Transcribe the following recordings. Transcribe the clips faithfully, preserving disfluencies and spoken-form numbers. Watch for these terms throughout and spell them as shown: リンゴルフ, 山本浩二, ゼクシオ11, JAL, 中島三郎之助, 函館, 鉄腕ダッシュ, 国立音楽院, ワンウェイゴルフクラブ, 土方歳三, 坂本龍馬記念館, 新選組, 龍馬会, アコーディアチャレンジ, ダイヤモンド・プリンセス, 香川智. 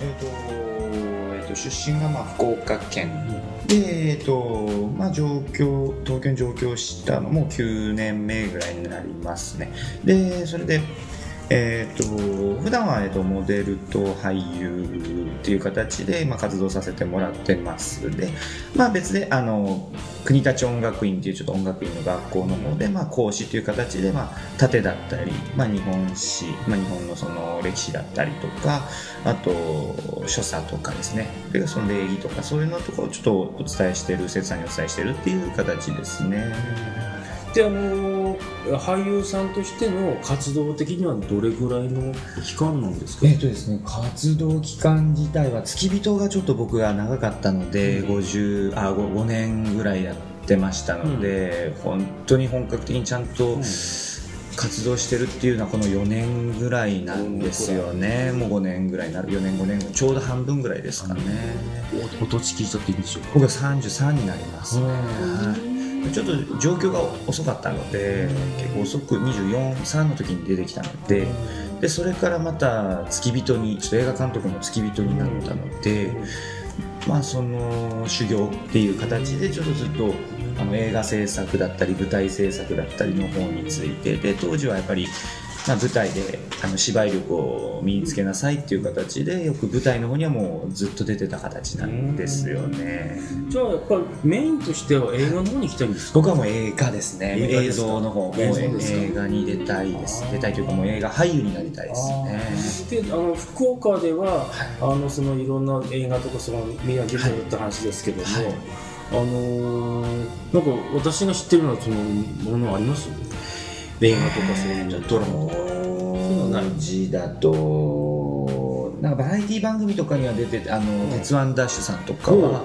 えっとえっと出身がまあ福岡県、うん、でえっとまあ上京東京に上京したのもきゅうねんめぐらいになりますね。でそれでえー、と普段は、えー、とモデルと俳優っていう形で、まあ、活動させてもらってますで、まあ、別であの国立音楽院っていうちょっと音楽院の学校の方で、まあ、講師という形で、まあ、盾だったり、まあ、日本史、まあ、日本のその歴史だったりとかあと所作とかですね、でその礼儀とかそういうのとかをちょっとお伝えしてる生徒さんにお伝えしてるっていう形ですね。であの俳優さんとしての活動的にはどれぐらいの期間なんですか？えっとですね、活動期間自体は付き人がちょっと僕が長かったので、うん、50あごねんぐらいやってましたので、うん、本当に本格的にちゃんと、うん、活動してるっていうのはこのよねんぐらいなんですよね。もうごねんぐらいになる、よねんごねんちょうど半分ぐらいですかね。お年聞いちゃっていいでしょうか？僕はさんじゅうさんになりますね。ちょっと状況が遅かったので結構遅くにじゅうよん、さんの時に出てきたので、でそれからまた付き人にちょっと映画監督の付き人になったので、まあその修行っていう形でちょっとずっとあの映画制作だったり舞台制作だったりの方についてで、当時はやっぱりまあ舞台であの芝居力を身につけなさいっていう形でよく舞台の方にはもうずっと出てた形なんですよね。じゃあやっぱりメインとしては映画の方に来たいんですか？僕はもう映画ですね。映像の方、もう映画に出たいです。出たいというかもう映画俳優になりたいですね。であの福岡ではあのそのいろんな映画とかそのメディア出てるって話ですけども、はいはい、あのー、なんか私が知ってるのはそのものあります？映画とかそういうのドラマの字だとなんかバラエティ番組とかには出てて、あの鉄腕ダッシュさんとかは、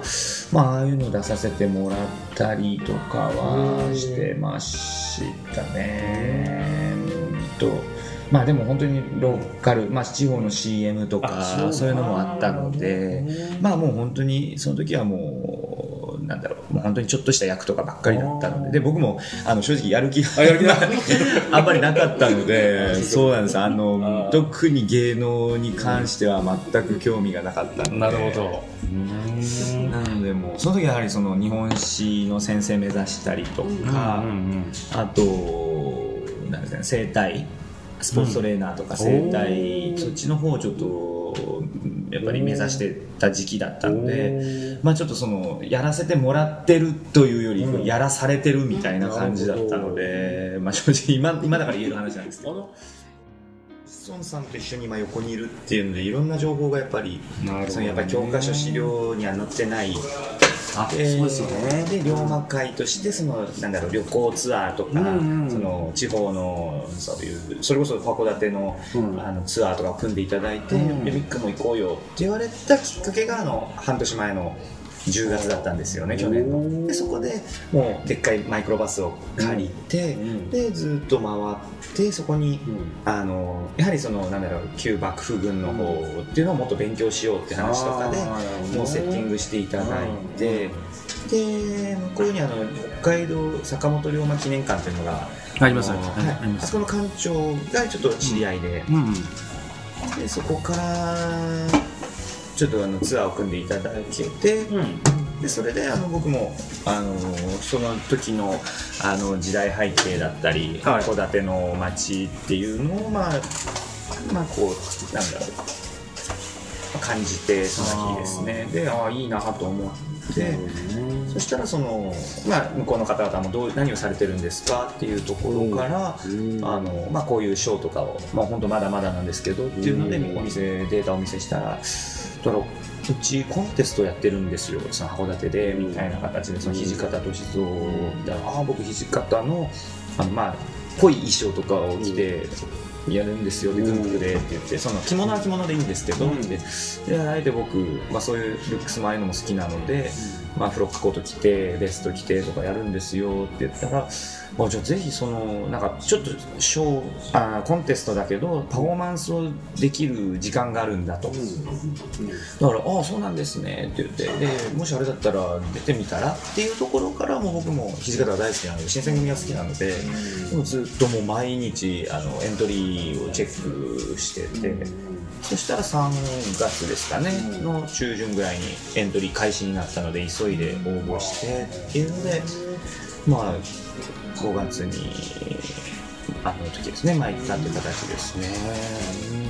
まあああいうの出させてもらったりとかはしてましたね。とまあでも本当にローカル、まあ、地方の シーエム とかそういうのもあったので、まあもう本当にその時はもうなんだろう、もう本当にちょっとした役とかばっかりだったの で, で僕もあの正直やる気が あ, あんまりなかったのでそうなんです。あのあ特に芸能に関しては全く興味がなかったので、なるほど。うんなのでもうその時はやはりその日本史の先生目指したりとか、あとなんですか、ね、整体スポーツトレーナーとか整体、うん、そっちの方をちょっとやっぱり目指してた時期だったので、まあちょっとそのやらせてもらってるというより、うん、やらされてるみたいな感じだったので、まあ正直 今, 今だから言える話なんですけど、孫さんと一緒に今横にいるっていうのでいろんな情報がやっぱり、そのやっぱり教科書資料には載ってない。あ、そうですよね。で龍馬会としてそのなんだろう旅行ツアーとか、その地方のそういうそれこそ函館の、うん、あのツアーとかを組んでいただいて、うん、みっかも行こうよって言われたきっかけがあの半年前のじゅうがつだったんですよね、去年の。でそこでもうでっかいマイクロバスを借りて、うん、でずっと回ってそこに、うん、あのやはりそのなんだろう旧幕府軍の方っていうのをもっと勉強しようって話とかで、うん、もうセッティングしていただいて、うん、で向こうにあの北海道坂本龍馬記念館っていうのがあります。あそこの館長がちょっと知り合いで、うんうん、でそこから。ちょっとあのツアーを組んでいただけて、うん、でそれであの僕もあのその時 の, あの時代背景だったり函館、はい、の町っていうのをまあ、まあ、こうなんだろう感じてその日ですね。でああいいなと思って。そしたらその、まあ、向こうの方々もどう何をされてるんですかっていうところから、うん、あのまあ、こういうショーとかを、まあ、本当まだまだなんですけどっていうので、うん、お店データをお見せしたら。うちコンテストやってるんですよ、その函館でみたいな形で、その土方歳三みたいな、ああ僕土方のあのまあ濃い衣装とかを着てやるんですよで軍服でって言って、その着物は着物でいいんですけど、うん、であえて僕、まあ、そういうルックスもああいうのも好きなので、うん、まあ、フロックコート着てベスト着てとかやるんですよって言ったら、まあ、じゃあぜひそのなんかちょっとショーあコンテストだけどパフォーマンスをできる時間があるんだと、うん、だから「ああそうなんですね」って言って、でもしあれだったら出てみたらっていうところから、もう僕も土方が大好きなので新選組が好きなので、うん、でもずっともう毎日あのエントリーーをチェックしてて、うん、そしたらさんがつですかね、うん、の中旬ぐらいにエントリー開始になったので急いで応募してっていうので、まあごがつにあの時ですね参ったって形ですね。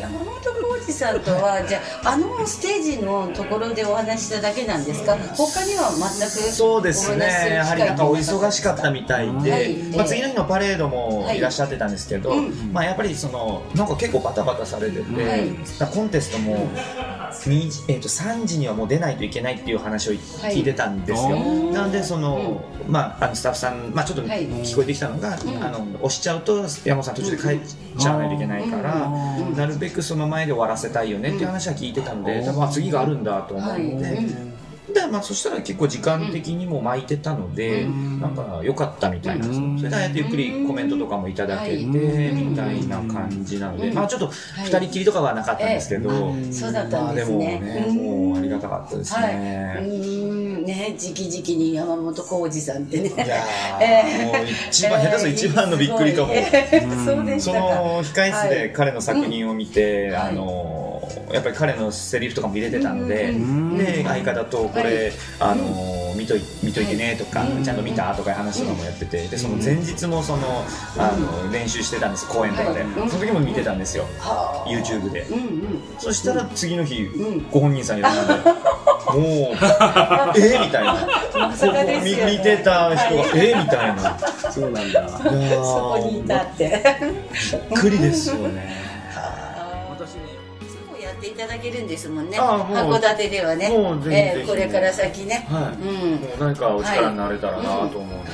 山本浩二さんとはじゃあ、 あのステージのところでお話しただけなんですか？他には全く。そうですね、やはりなんかお忙しかったみたいで、はい、まあ次の日のパレードもいらっしゃってたんですけど、はい、まあやっぱりそのなんか結構バタバタされてて、はい、コンテストもにじ、えー、とさんじにはもう出ないといけないっていう話を聞いてたんですよ、はい、なのでその、うん、まああのスタッフさん、まあ、ちょっと聞こえてきたのが、はい、あの押しちゃうと山本さん途中で帰っちゃわないといけないから、うんうん、なるべくその前で終わらせたいよねっていう話は聞いてたので、うん、多分次があるんだと思って、うんはいでまあ、そしたら結構時間的にも巻いてたので、うん、なんか良かったみたいなんですよ。それでああやってゆっくりコメントとかもいただけてみたいな感じなので、まあちょっとふたりきりとかはなかったんですけど、まあでもね、もうありがたかったですね。うんね、直々に山本浩二さんってね、いやもう一番下手する一番のびっくりかも。その控え室で彼の作品を見て、あの。やっぱり彼のセリフとかも入れてたんで、で相方とこれあの見といてねとかちゃんと見たとかいう話とかもやってて、でその前日もそのあの練習してたんです、公演とかで。その時も見てたんですよ YouTube で。そしたら次の日ご本人さんいらっしゃって、もうえみたいな、見てた人がえみたいな、そうなんだ、そこにいたってびっくりですよね。いただけるんですもんね、函館ではね。これから先ね、何かお力になれたらなと思うので。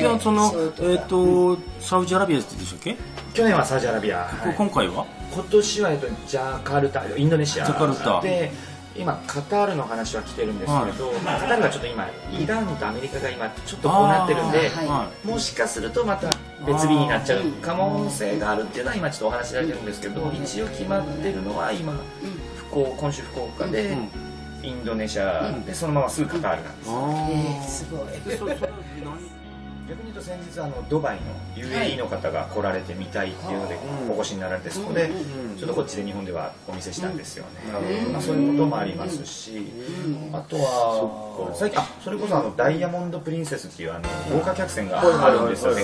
じゃあそのえっとサウジアラビアでしたっけ？去年はサウジアラビア、今回は今年はえっとジャカルタ、インドネシアで。今カタールの話は来てるんですけど、はい、まあ、カタールはちょっと今イランとアメリカが今ちょっとこうなってるんで、はい、もしかするとまた別日になっちゃう可能性があるっていうのは今ちょっとお話しされてるんですけど、うん、一応決まってるのは今、うん、福岡、今週福岡で、うん、インドネシアでそのまますぐカタールなんです。逆に言うと先日あのドバイの ユーエーイー の方が来られてみたいっていうのでお越しになられて、そこでちょっとこっちで日本ではお見せしたんですよね。まあそういうこともありますし、あとは最近それこそあのダイヤモンド・プリンセスっていうあの豪華客船があるんですよね。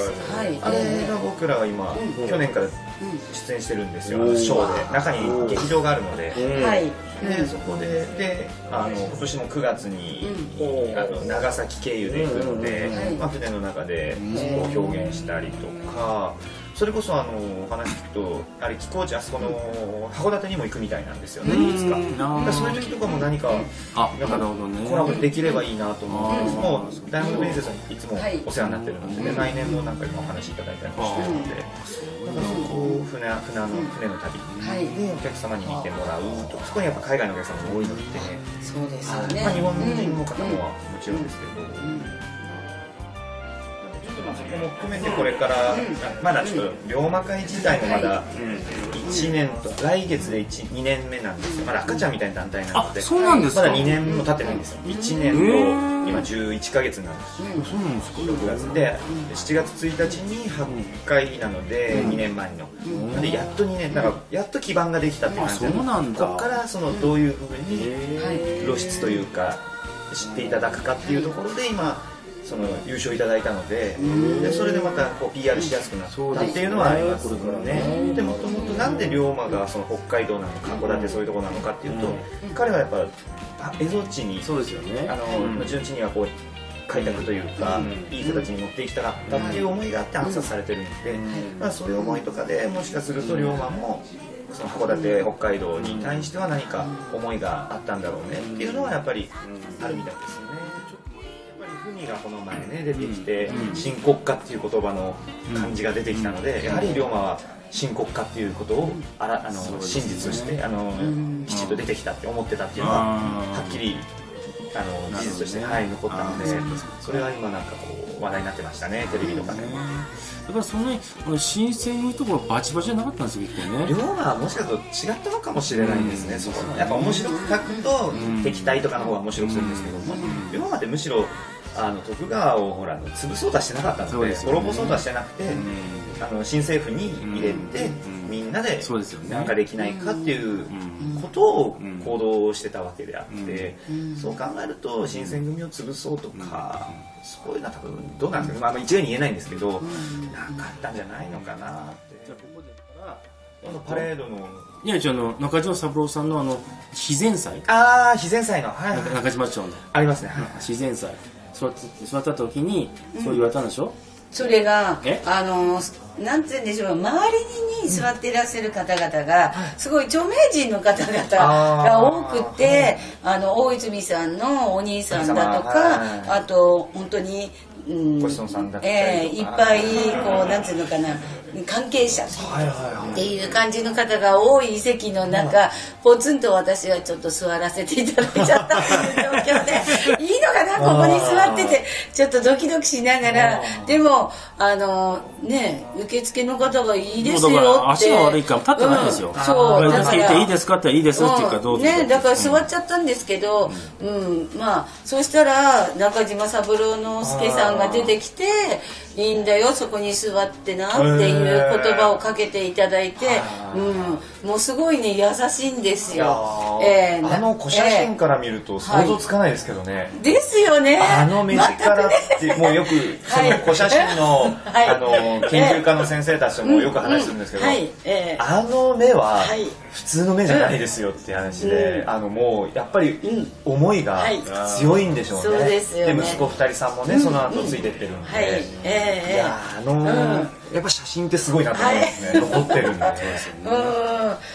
あれが僕らは今去年から出演してるんですよ、ショーで。中に劇場があるので、でそこでであの今年もくがつにあの長崎経由で行くので、まあ船の中でを表現したりとか、それこそあのお話聞くとあれ寄港地、あそこの函館にも行くみたいなんですよね、いつか。そういう時とかも何かコラボできればいいなと思って、もうダイヤモンド・プリンセスにいつもお世話になってるので、来年もなんか今お話いただいたりもしてるので、船の旅でお客様に見てもらうとか、そこにやっぱ海外のお客様も多いので、日本人の方ももちろんですけど。そこも含めてこれからまだちょっと龍馬会自体もまだいちねんと、来月でにねんめなんですよ。まだ赤ちゃんみたいな団体なので、まだにねんも経ってないんですよ。いちねんと今じゅういっかげつなんですよ、ろくがつで。しちがつついたちにはっかいなのでにねんまえので、やっとにねんだからやっと基盤ができたって感じで、ここからそのどういう部分に露出というか知っていただくかっていうところで今その優勝いただいたので、でそれでまたこう ピーアール しやすくなったっていうのはありますからね。でもともとなんで龍馬がその北海道なのか函館そういうところなのかっていうと、彼はやっぱ蝦夷地に、そうですよね、あの純地にはこう開拓というかいい形に持っていきたかったっていう思いがあって暗殺されてるんで、まあそういう思いとかでもしかすると龍馬もその函館北海道に対しては何か思いがあったんだろうねっていうのはやっぱりあるみたいですよね。海がこの前ね出てきて、新国家っていう言葉の漢字が出てきたので、やはり龍馬は新国家っていうことをあらあの真実としてあのきちんと出てきたって思ってたっていうのがはっきりあの事実としてはい残ったので、それは今なんかこう話題になってましたね、テレビとかでも。だからそんなに新鮮いうところバチバチじゃなかったんですよね。龍馬はもしかすると違ったのかもしれないですね。そこやっぱ面白く書くと敵対とかの方が面白くするんですけど、龍馬ってむしろあの徳川をほら潰そうとしてなかったので、滅ぼそうとしてなくて、あの新政府に入れてみんなでなんかできないかっていうことを行動してたわけであって、そう考えると新選組を潰そうとかそういうのは多分どうなんですか、まあ、一概に言えないんですけどなかったんじゃないのかなって。じゃあここだからあのパレードのいや、じゃあの中島三郎さんのあの非前祭、ああ非前祭の、はい、中島町のありますね、非前祭座った時にそう言われたんでしょ、うん、それがあのなんて言うんでしょう、周りに座っていらっしゃる方々がすごい著名人の方々が多くて、あの大泉さんのお兄さんだとか、あと本当にうん、えー、いっぱいこうなんていうのかな、関係者っていう感じの方が多い席の中、ポツンと私はちょっと座らせていただいちゃった状況で、いいのかなここに座ってて、ちょっとドキドキしながら、でもあのね受付の方がいいですよって、足が悪いから立ってないんですよ、うん、そうだからいいですかって言ったらいいですっていうかどうですかね、だから座っちゃったんですけど、うん、うん、まあそうしたら中島三郎之助さんが出てきて、いいんだよそこに座ってなっていう言葉をかけていただいて、うん、もうすごいね優しいんですよ。えー、あの古写真から見ると想像つかないですけどね。はい、ですよね。あの目力って、ね、もうよくその古写真の、はい、あの研究家の先生たちともよく話するんですけど、あの目は普通の目じゃないですよって話で、うん、あのもうやっぱり思いが強いんでしょうね。はい、そうですよね。で息子二人さんもね、うん、その後ついてってるんで、はい、えー、いやあのーうん、やっぱ写真ってすごいなと思いますね、はい、残ってるんだと思いますよね。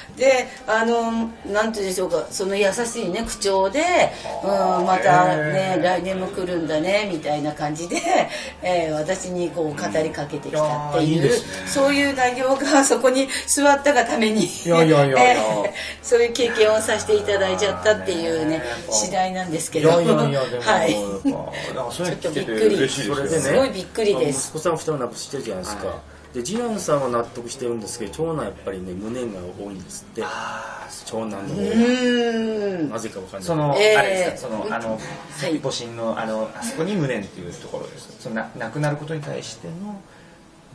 うん、であのなんて言うんでしょうか、その優しいね口調で、うん、またね来年も来るんだねみたいな感じで、えー、私にこう語りかけてきたっていう、うん、いいですね、そういう内容がそこに座ったがためにそういう経験をさせていただいちゃったっていうね次第なんですけど、はい、ちょっとびっくり、それでねすごいびっくりです。息子さんふたり亡くしてるじゃないですか、はい、で次男さんは納得してるんですけど、長男やっぱりね無念が多いんですって。長男の方がなぜかわかんない、そのあれですか、そのあの戊辰のあのあそこに無念っていうところです。その亡くなることに対しての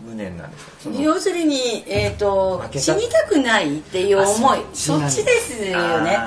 無念なんですか。要するに、えー、と死にたくないっていう思い、そっちですよね。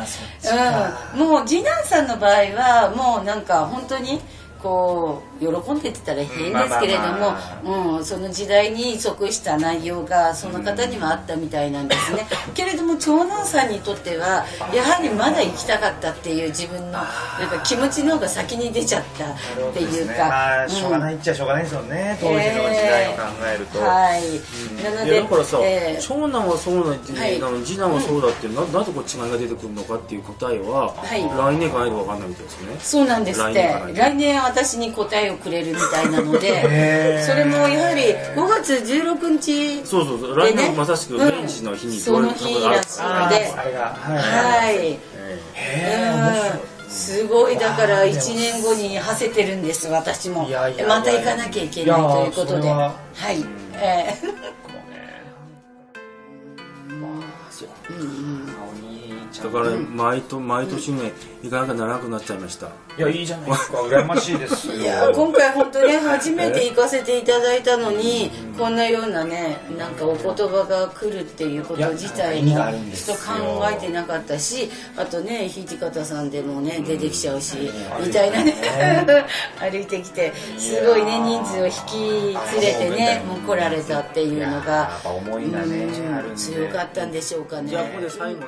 うん、もう次男さんの場合はもうなんか本当にこう喜んでってたら変ですけれども、その時代に即した内容がその方にはあったみたいなんですね、うん、けれども長男さんにとってはやはりまだ行きたかったっていう自分のやっぱ気持ちの方が先に出ちゃったっていうか、しょうがないっちゃしょうがないですよね、当時の時代を考えると。はい、なのでだからさ、えー、長男はそうなって、はい、次男はそうだって、うん、な, なんでこう違いが出てくるのかっていう答えは、はい、来年かないと分かんないみたいですね。そうなんですって、来年私に答えをくれるみたいなのでそれもやはりごがつじゅうろくにち、そうそうそう、来年まさしくメンチの日にその日らしいので、はい、すごいだからいちねんごに馳せてるんです。私もまた行かなきゃいけないということで、はい、ええ、だから毎年ね行かなきゃならなくなっちゃいました。いや、いいじゃないですか、羨ましいですよ。いや今回本当ね初めて行かせていただいたのに、こんなようなねなんかお言葉が来るっていうこと自体もちょっと考えてなかったし、あとね土方さんでもね出てきちゃうしみたいなね歩いてきてすごいね人数を引き連れてねもう来られたっていうのが強かったんでしょうかね。じゃあここで最後に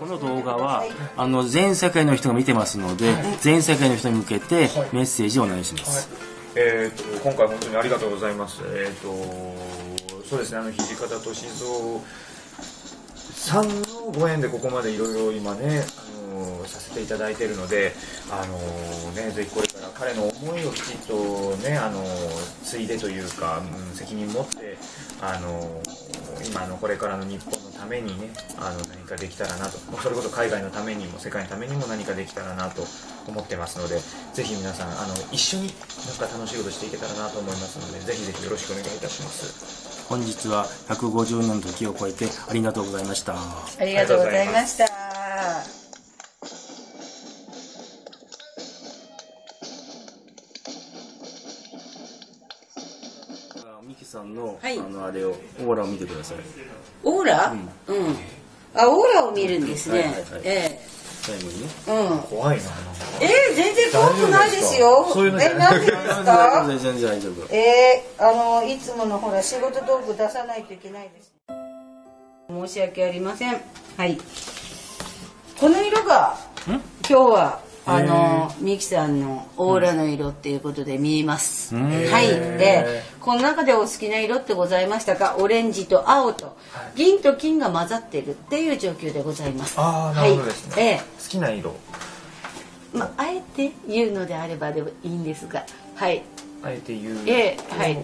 この動画はあの全世界の人が見てますので、全世界の人に向けてメッセージをお願いします。はいはい、えー、と今回本当にありがとうございます。えー、とそうですね、あの土方歳三さんのご縁でここまでいろいろ今ね、あのー、させていただいているので、あのーね、ぜひこれから彼の思いをきちっとね、あのー、継いでというか、うん、責任持って、あのー、今のこれからの日本のためにね、あの何かできたらなと、それこそ海外のためにも世界のためにも何かできたらなと思ってますので、ぜひ皆さんあの一緒になんか楽しいことしていけたらなと思いますので、ぜひぜひよろしくお願いいたします。本日はひゃくごじゅうねんの時を超えてありがとうございました。ありがとうございました。さんの、はい、あのあれをオーラを見てください。オーラ？うん。うん、あ、オーラを見るんですね。ええ。最後にね。うん。怖いな。え、全然怖くないですよ。そういうの。え、なんでですか？全然大丈夫。え、あのいつものほら仕事道具出さないといけないです。申し訳ありません。はい。この色が今日は。あのミキさんのオーラの色っていうことで見えます。はい。で、この中でお好きな色ってございましたか？オレンジと青と銀と金が混ざってるっていう状況でございます。ああ、なるほどですね。好きな色。まああえて言うのであればでもいいんですが、はい。あえて言う。ええ、はい。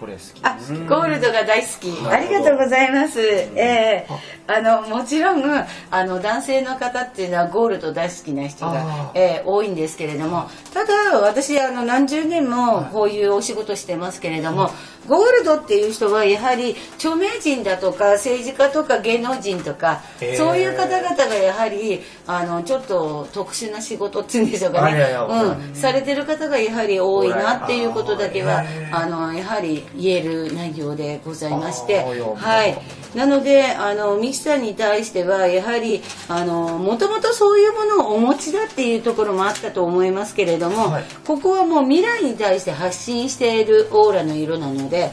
これ好き。あ、ゴールドが大好き。ありがとうございます。ええ、あのもちろんあの男性の方っていうのはゴールド大好きな人が、えー、多いんですけれども、ただ私あの何十年もこういうお仕事してますけれども、はい、ゴールドっていう人はやはり著名人だとか政治家とか芸能人とか、えー、そういう方々がやはりあのちょっと特殊な仕事っていうんでしょうかね、うん、されてる方がやはり多いなっていうことだけはあのやはり言える内容でございまして、はい、なのであのミキさんに対してはやはりあのもともとそういうものをお持ちだっていうところもあったと思いますけれども、はい、ここはもう未来に対して発信しているオーラの色なので、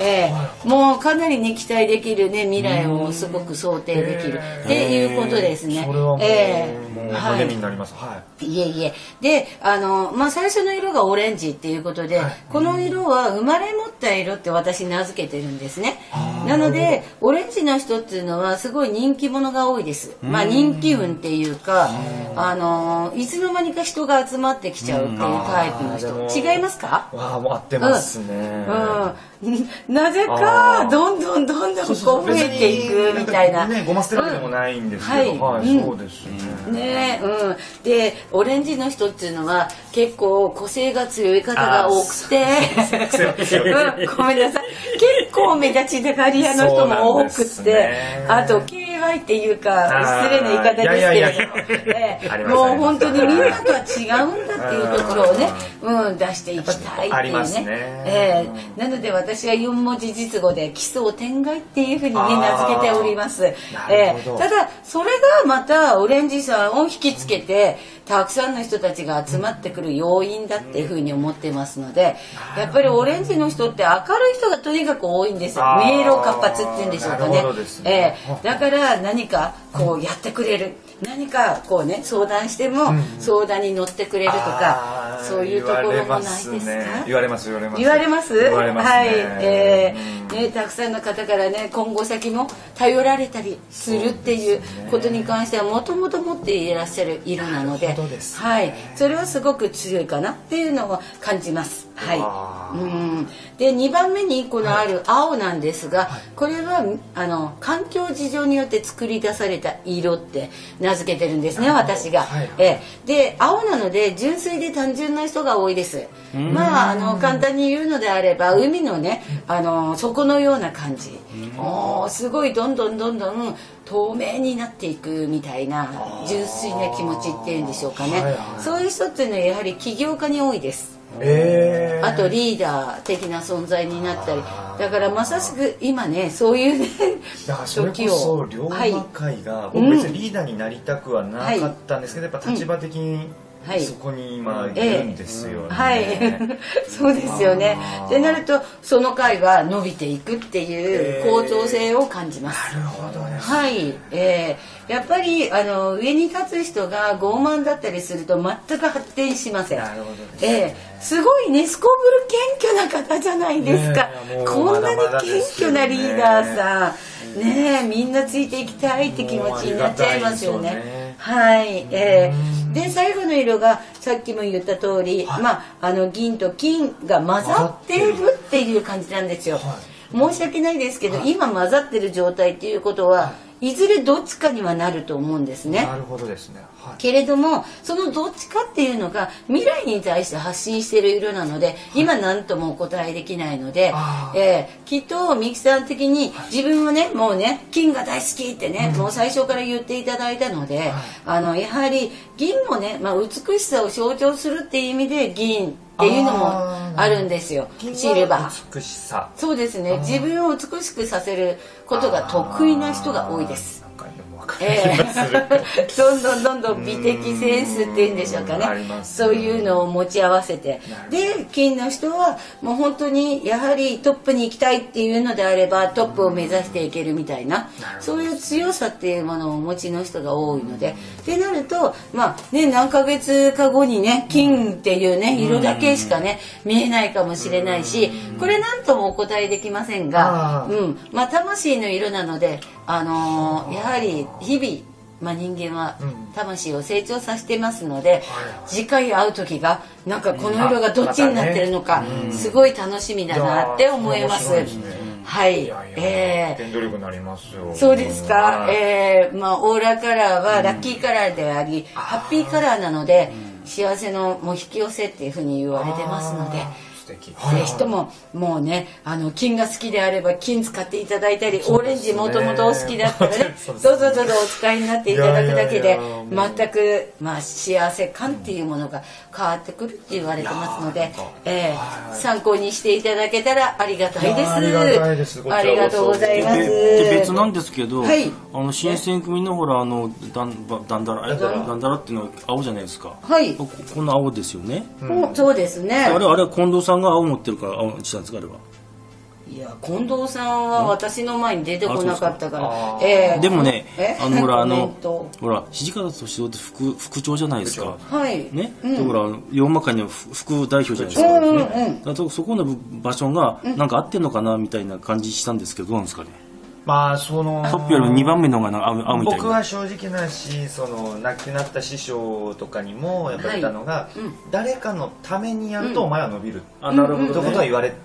えー、もうかなり、ね、期待できる、ね、未来をすごく想定できるっていうことですね。それはもう、えー、もう励みになります。はい。いえいえ。で、あのまあ、最初の色がオレンジっていうことで、はい、この色は生まれ持った色って私名付けてるんですね。なのでオレンジの人っていうのはすごい人気者が多いです。まあ、人気運っていうか、あのいつの間にか人が集まってきちゃうっていうタイプの人。違いますか？わあ、もう合ってますね。うん。うんなぜかどんどんどんどんこう増えていくみたいな。ね、ごま捨てるわけでもないんですけど、はい、そうですね。ね、うん。で、オレンジの人っていうのは結構個性が強い方が多くて、ごめんなさい。結構目立ちたがり屋の人も多くて、あと敬愛っていうか失礼な言い方ですけれども、もう本当にみんなとは違うんだっていうところをね、うん出していきたいっていうね。なので私は四文字熟語で奇想天外っていうふうにね名付けております。えー、ただそれがまたオレンジさんを引きつけて、うん、たくさんの人たちが集まってくる要因だっていうふうに思ってますので、うん、やっぱりオレンジの人って明るい人がとにかく多いんですよ。明朗活発っていうんでしょうかね。ねえー、だから何かこうやってくれる。何かこうね相談しても相談に乗ってくれるとか、うん、そういうところもないですか？言われますね。言われます言われます。はい、えー、ねたくさんの方からね今後先も頼られたりするっていうことに関してはもともと持っていらっしゃる色なので、はい、それはすごく強いかなっていうのを感じます。はい。うん。でにばんめにこのある青なんですが、はい、これはあの環境事情によって作り出された色って名付けてるんですね私が。はい、えで青なので純粋で単純な人が多いです。まああの簡単に言うのであれば海のねあの底のような感じ。おすごいどんどんどんどん透明になっていくみたいな純粋な気持ちっていうんでしょうかね。はいはい、そういう人っていうのはやはり起業家に多いです。えー、あとリーダー的な存在になったりだからまさしく今ねそういうねだからそれこそ龍馬会が、はい、僕別にリーダーになりたくはなかったんですけど、うん、やっぱ立場的に。はい、そこに今いるんですよね。はい、そうですよね。でなるとその回は伸びていくっていう構造性を感じます。なるほどね。はい、えー、やっぱりあの上に立つ人が傲慢だったりすると全く発展しません。なるほどですね。えー、すごいねすこぶる謙虚な方じゃないですか。こんなに謙虚なリーダーさん、ねえみんなついていきたいって気持ちになっちゃいますよね。はい、えー。で最後の色がさっきも言った通り、はい、まああの銀と金が混ざっているっていう感じなんですよ。はい、申し訳ないですけど、はい、今混ざってる状態っていうことは、はい、いずれどっちかにはなると思うんですね。なるほどですね。はい、けれどもそのどっちかっていうのが未来に対して発信している色なので、はい、今何ともお答えできないので、えー、きっとミキさん的に自分もねもうね金が大好きってね、うん、もう最初から言っていただいたので、はい、あのやはり銀もね、まあ、美しさを象徴するっていう意味で銀。っていうのもあるんですよ。シルバー。美しさ。そうですね。自分を美しくさせることが得意な人が多いです。えー、どんどんどんどん美的センスっていうんでしょうかね、そういうのを持ち合わせて、で金の人はもう本当にやはりトップに行きたいっていうのであればトップを目指していけるみたいな、そういう強さっていうものをお持ちの人が多いので、ってなるとまあね、何ヶ月か後にね、金っていうね色だけしかね見えないかもしれないし、これ何ともお答えできませんが、うん、まあ魂の色なので、あのー、やはり日々、まあ、人間は魂を成長させてますので、うん、次回会う時がなんかこの色がどっちになってるのか、うん、すごい楽しみだなって思います。はい、ええ、努力になりますよ。そうですか。ええ、まあオーラカラーはラッキーカラーであり、うん、ハッピーカラーなので、うん、幸せのもう引き寄せっていうふうに言われてますので。ぜひとももうね、あの金が好きであれば金使っていただいたり、オレンジもともとお好きだったらね、どうぞどうぞお使いになっていただくだけで全く、まあ、幸せ感っていうものが変わってくるって言われてますので、えー、参考にしていただけたらありがたいです。ありがたいです。ありがとうございます。で別なんですけど、はい、あの新選組のほらあのだんだんだらだんだらっていうのは青じゃないですか。はい。ここの青ですよね。そうですね。あれあれは近藤さんさんが青持ってるから青にしたんですか、あれは。いや近藤さんは私の前に出てこなかったから。でもね、あのほらあのほら土方歳三って副副長じゃないですか。はいね。だから龍馬会の副代表じゃないですか。そこの場所がなんか合ってんのかなみたいな感じしたんですけど、どうなんですかね。まあそのトップよりにばんめの方が合うみたいな。僕は正直なし、その亡くなった師匠とかにもやっぱり言ったのが、誰かのためにやるとお前は伸びるということは言われて、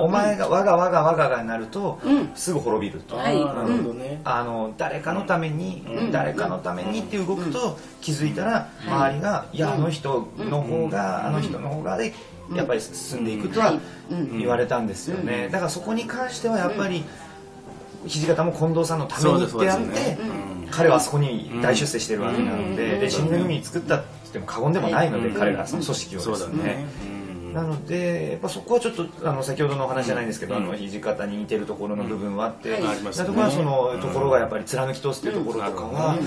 お前が我が我が我ががになるとすぐ滅びると。誰かのために誰かのためにって動くと、気づいたら周りがいやあの人の方があの人の方がでやっぱり進んでいくとは言われたんですよね。だからそこに関してはやっぱり土方も近藤さんのためにってやって、彼はあそこに大出世してるわけなので、新選組作ったって言っても過言でもないので、彼らその組織をですね。なのでやっぱそこはちょっとあの先ほどのお話じゃないんですけど、土方に似てるところの部分はあって、そこはそのところがやっぱり貫き通すっていうところとかは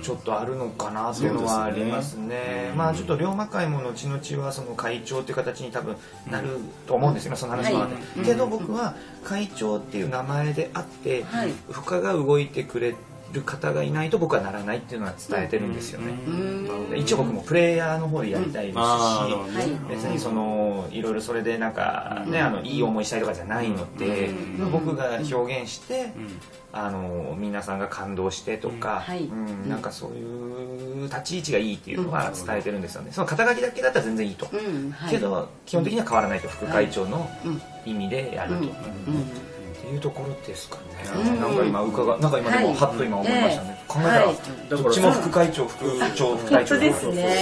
ちょっとあるのかなっていうのはありますね。まあちょっと龍馬会も後々はその会長っていう形に多分なると思うんですよ、その話もあって。けど僕は会長っていう名前であって他が動いてくれてる方がいないと僕はならないっていうのは伝えてるんですよね。一応僕もプレイヤーの方でやりたいですし、別にそのいろいろそれでなんかね、あのいい思いしたいとかじゃないので、僕が表現してあの皆さんが感動してとか、なんかそういう立ち位置がいいっていうのは伝えてるんですよね。その肩書きだけだったら全然いいと、けど基本的には変わらないと、副会長の意味でやると。いうところですかね。なんか今伺う、なんか今でもハッと今思いましたね。考えたら、どっちも副会長、副長、副会長ですね。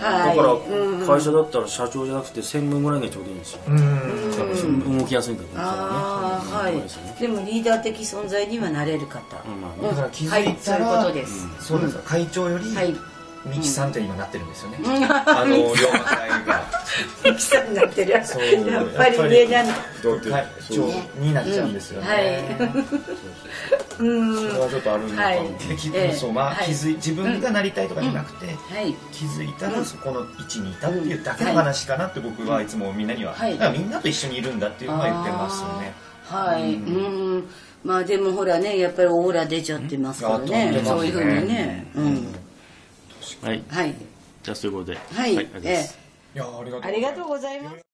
だから会社だったら社長じゃなくて専務ぐらいがちょうどいいんですよ。動きやすいんだと思うんですよね。でもリーダー的存在にはなれる方。だから気づいたら、そうです。会長よりミキさんって今なってるんですよね。あの両方が。ミキさんになってるやつ、やっぱり上なんだ。になっちゃうんですよね。それはちょっとあるのかな。自分がなりたいとかじゃなくて、気づいたらそこの位置にいたっていうだけの話かなって、僕はいつもみんなには、みんなと一緒にいるんだっていうのは言ってますよね。はい。まあでもほらね、やっぱりオーラ出ちゃってますからね。そういうふうにね。はい。じゃあそういうことで。はい。いや、ありがとうございます。